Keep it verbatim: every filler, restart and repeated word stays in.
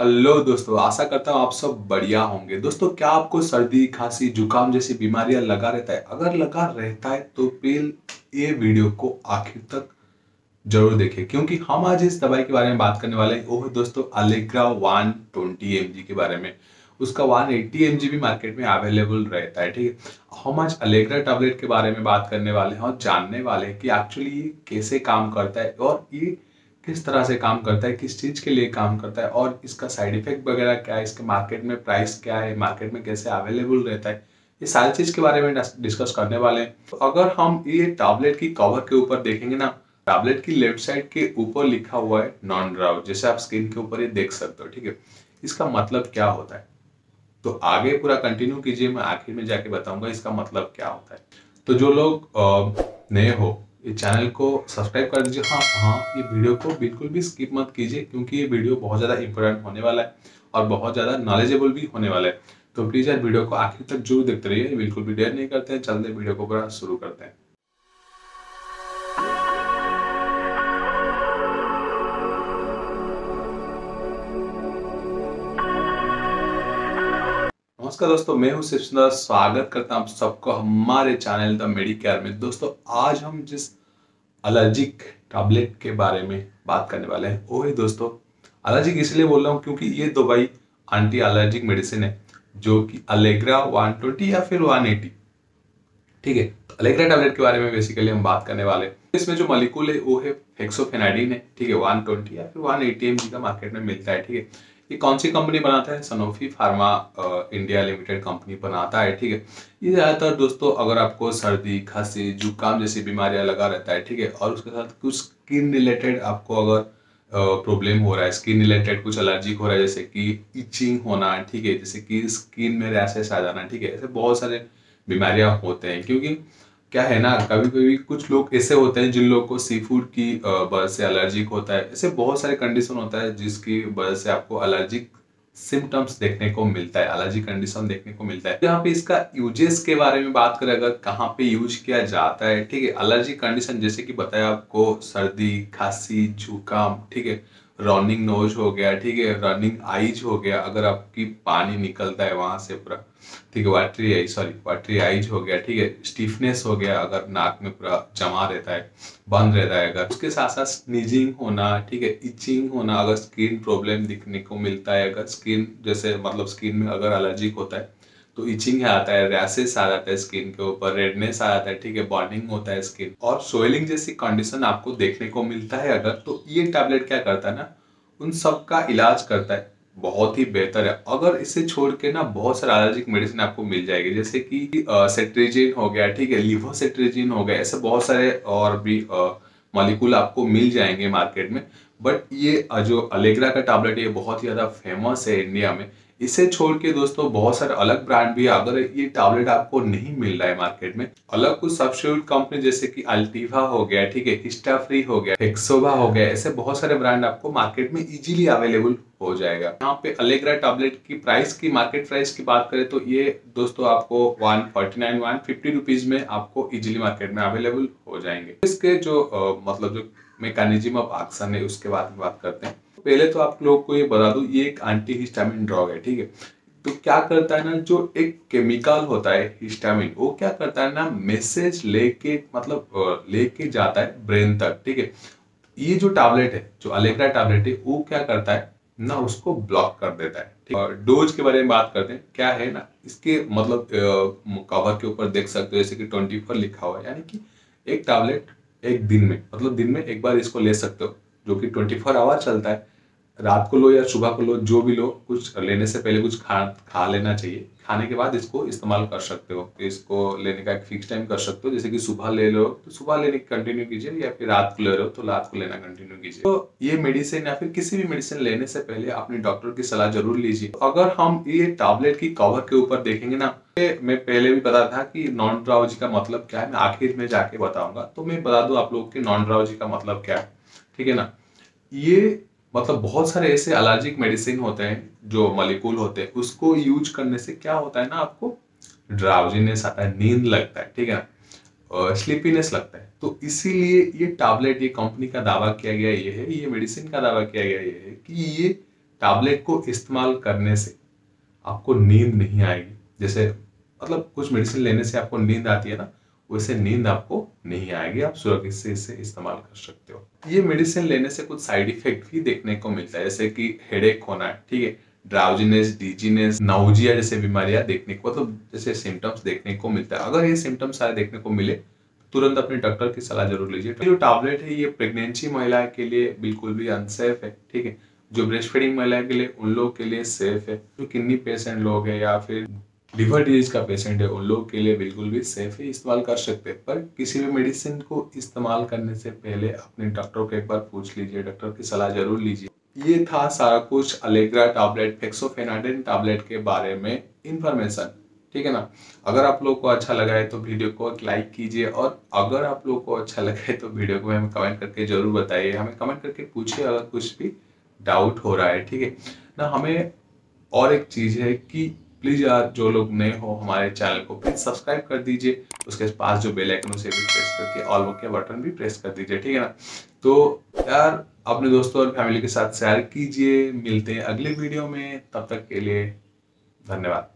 Hello दोस्तों, आशा करता हूँ आप सब बढ़िया होंगे। दोस्तों, क्या आपको सर्दी खांसी जुकाम जैसी बीमारियां लगा रहता है? अगर लगा रहता है तो प्लीज ये वीडियो को आखिर तक जरूर देखें, क्योंकि हम आज इस दवाई के बारे में बात करने वाले हैं। वो है दोस्तों Allegra one twenty M G के बारे में। उसका वन एटी एम जी भी मार्केट में अवेलेबल रहता है, ठीक है। हम आज अलेग्रा टैबलेट के बारे में बात करने वाले हैं और जानने वाले हैं कि एक्चुअली ये कैसे काम करता है और ये किस तरह से काम करता है, किस चीज़ के लिए काम करता है और इसका साइड इफेक्ट वगैरह क्या है, इसके मार्केट में प्राइस क्या है, मार्केट में कैसे अवेलेबल रहता है, ये सारी चीज़ के बारे में डिस्कस करने वाले हैं। तो अगर हम ये टैबलेट की कवर के ऊपर देखेंगे ना, टैबलेट की लेफ्ट साइड के ऊपर लिखा हुआ है नॉन ड्राउ, जैसे आप स्क्रीन के ऊपर ये देख सकते हो, ठीक है। इसका मतलब क्या होता है तो आगे पूरा कंटिन्यू कीजिए, मैं आखिर में जाके बताऊँगा इसका मतलब क्या होता है। तो जो लोग नए हो, इस चैनल को सब्सक्राइब कर दीजिए। हाँ हाँ ये वीडियो को बिल्कुल भी स्किप मत कीजिए, क्योंकि ये वीडियो बहुत ज़्यादा इंपॉर्टेंट होने वाला है और बहुत ज़्यादा नॉलेजेबल भी होने वाला है। तो प्लीज़ यार वीडियो को आखिर तक जरूर देखते रहिए, बिल्कुल भी देर नहीं करते हैं। चलते वीडियो को पूरा शुरू करते हैं। नमस्कार दोस्तों, मैं हूं शिवसुंदर, स्वागत करता हूं आप सबको हमारे चैनल द मेडिकेयर में। दोस्तों, आज हम जिस एलर्जिक टैबलेट के बारे में बात करने वाले हैं वो है दोस्तों एलर्जिक, इसलिए बोल रहा हूं क्योंकि ये दवाई एंटी एलर्जिक मेडिसिन है जो कि अलेग्रा वन ट्वेंटी या फिर वन एटी, ठीक है। तो अलेग्रा टैबलेट के बारे में बेसिकली हम बात करने वाले हैं। इसमें जो मॉलिक्यूल है वो है फेक्सोफेनाडीन है, ठीक है। वन ट्वेंटी या फिर वन एटी एम जी का मार्केट में मिलता है, ठीक है। ये कौन सी कंपनी बनाता है? Sanofi pharma India limited company बनाता है, ठीक है। ये ज़्यादातर दोस्तों अगर आपको सर्दी खांसी जुकाम जैसी बीमारियां लगा रहता है, ठीक है, और उसके साथ कुछ स्किन रिलेटेड आपको अगर प्रॉब्लम हो रहा है, स्किन रिलेटेड कुछ एलर्जिक हो रहा है, जैसे कि इचिंग होना, ठीक है, जैसे कि स्किन में रैशेस आ जाना, ठीक है, ऐसे बहुत सारे बीमारियाँ होते हैं। क्योंकि क्या है ना, कभी कभी कुछ लोग ऐसे होते हैं जिन लोगों को सी फूड की वजह से एलर्जिक होता है। ऐसे बहुत सारे कंडीशन होता है जिसकी वजह से आपको एलर्जिक सिम्टम्स देखने को मिलता है, एलर्जिक कंडीशन देखने को मिलता है। यहाँ पे इसका यूजेस के बारे में बात करें, अगर कहाँ पे यूज किया जाता है, ठीक है। एलर्जिक कंडीशन जैसे कि बताया आपको, सर्दी खांसी जुकाम, ठीक है, रनिंग नोज हो गया, ठीक है, रनिंग आइज हो गया, अगर आपकी पानी निकलता है वहां से पूरा, ठीक है, watery eyes sorry watery eyes हो गया, ठीक है। स्टिफनेस हो गया, अगर नाक में पूरा जमा रहता है, बंद रहता है, अगर उसके साथ साथ स्नीजिंग होना, ठीक है, इचिंग होना, अगर स्किन प्रॉब्लम दिखने को मिलता है, अगर स्किन जैसे मतलब स्किन में अगर एलर्जिक होता है तो इचिंग आता है, रैशेस आ जाता है, स्किन के ऊपर रेडनेस आ जाता है, ठीक है, बर्निंग होता है स्किन और सोइलिंग जैसी कंडीशन आपको देखने को मिलता है अगर, तो ये टैबलेट क्या करता है ना, उन सब का इलाज करता है। बहुत ही बेहतर है। अगर इसे छोड़ के ना बहुत सारे एलर्जिक मेडिसिन आपको मिल जाएगी, जैसे कि सेट्रिजिन हो गया, ठीक है, लिवोसेट्रिजिन हो गया, ऐसे बहुत सारे और भी मॉलिक्यूल आपको मिल जाएंगे मार्केट में। बट ये जो अलेग्रा का टैबलेट ये बहुत ही ज़्यादा फेमस है इंडिया में। इसे छोड़ के दोस्तों बहुत सारे अलग ब्रांड भी है, अगर ये टैबलेट आपको नहीं मिल रहा है मार्केट में, अलग कुछ सब्सिट्यूट कंपनी जैसे कि अल्टीवा हो गया, ठीक है, इस्टा फ्री हो गया, एक्सोवा हो गया, ऐसे बहुत सारे ब्रांड आपको मार्केट में इजीली अवेलेबल हो जाएगा। यहाँ पे अलेग्रा टैबलेट की प्राइस की मार्केट प्राइस की बात करें तो ये दोस्तों आपको one forty nine one fifty rupees में आपको इजीली मार्केट में अवेलेबल हो जाएंगे। इसके जो आ, मतलब जो मैकेनिज्म ऑफ एक्शन है उसके बारे में बात करते हैं। पहले तो आप लोग को ये बता दूं, ये एक एंटी हिस्टामिन ड्रग है, ठीक है। तो क्या करता है ना, जो एक केमिकल होता है हिस्टामिन, वो क्या करता है ना, मैसेज लेके मतलब लेके जाता है ब्रेन तक, ठीक है। ये जो टैबलेट है, जो अलेग्रा टैबलेट है, वो क्या करता है ना, उसको ब्लॉक कर देता है, ठीक है। डोज के बारे में बात करते हैं। क्या है ना, इसके मतलब कवर के ऊपर देख सकते हो जैसे कि ट्वेंटी फोर लिखा हुआ है, यानी कि एक टैबलेट एक दिन में मतलब दिन में एक बार इसको ले सकते हो, जो कि ट्वेंटी फोर आवर चलता है। रात को लो या सुबह को लो, जो भी लो, कुछ लेने से पहले कुछ खा खा लेना चाहिए। खाने के बाद इसको इस्तेमाल कर सकते हो, इसको लेने का एक फिक्स टाइम कर सकते हो, जैसे कि सुबह ले लो तो सुबह लेने कंटिन्यू कीजिए, या फिर रात को ले रहे हो तो रात को लेना कंटिन्यू कीजिए। तो ये मेडिसिन या फिर किसी भी मेडिसिन लेने से पहले अपने डॉक्टर की सलाह जरूर लीजिए। तो अगर हम ये टैबलेट की कवर के ऊपर देखेंगे ना, मैं पहले भी बता था कि नॉन ड्राउजी का मतलब क्या है, मैं आखिर में जाके बताऊंगा। तो मैं बता दूं आप लोग की नॉन ड्राउजी का मतलब क्या है, ठीक है ना। ये मतलब बहुत सारे ऐसे एलर्जिक मेडिसिन होते हैं जो मॉलिक्यूल होते हैं, उसको यूज करने से क्या होता है ना, आपको ड्राउजीनेस आता है, नींद लगता है, ठीक है ना, स्लीपीनेस लगता है। तो इसीलिए ये टैबलेट, ये कंपनी का दावा किया गया ये है, ये मेडिसिन का दावा किया गया ये है कि ये टैबलेट को इस्तेमाल करने से आपको नींद नहीं आएगी। जैसे मतलब कुछ मेडिसिन लेने से आपको नींद आती है ना, वैसे नींद आपको नहीं आएगी, आप सुरक्षित से इसे इस्तेमाल कर सकते हो। ये मेडिसिन लेने से कुछ साइड इफेक्ट भी देखने को मिलता है, जैसे कि हेडेक होना, ठीक है, ड्राउजीनेस, डिजीनेस, नाउजिया जैसे बीमारियां देखने को, मतलब तो जैसे सिम्टम्स देखने को मिलता है। अगर ये सिम्टम्स सारे देखने को मिले तुरंत अपने डॉक्टर की सलाह जरूर लीजिए। जो टैबलेट है ये प्रेगनेंसी महिला के लिए बिल्कुल भी अनसेफ है, ठीक है, जो ब्रेस्ट फीडिंग महिला के लिए उन लोगों के लिए सेफ है, जो किडनी पेशेंट लोग है या फिर लिवर डिजीज का पेशेंट है उन लोगों के लिए बिल्कुल भी सेफ ही इस्तेमाल कर सकते हैं। पर किसी भी मेडिसिन को इस्तेमाल करने से पहले अपने डॉक्टर को एक बार पूछ लीजिए, डॉक्टर की सलाह जरूर लीजिए। ये था सारा कुछ अलेग्रा टैबलेट, फेक्सोफेनाडाइन टैबलेट के बारे में इंफॉर्मेशन, ठीक है ना। अगर आप लोग को अच्छा लगा है तो वीडियो को एक लाइक कीजिए, और अगर आप लोग को अच्छा लगा है तो वीडियो को हमें कमेंट करके जरूर बताइए, हमें कमेंट करके पूछिए अगर कुछ भी डाउट हो रहा है, ठीक है ना। हमें और एक चीज़ है कि प्लीज यार जो लोग नए हो हमारे चैनल को प्लीज सब्सक्राइब कर दीजिए, उसके पास जो बेल आइकन उसे भी प्रेस करके ऑल के बटन भी प्रेस कर दीजिए, ठीक है ना। तो यार अपने दोस्तों और फैमिली के साथ शेयर कीजिए। मिलते हैं अगले वीडियो में, तब तक के लिए धन्यवाद।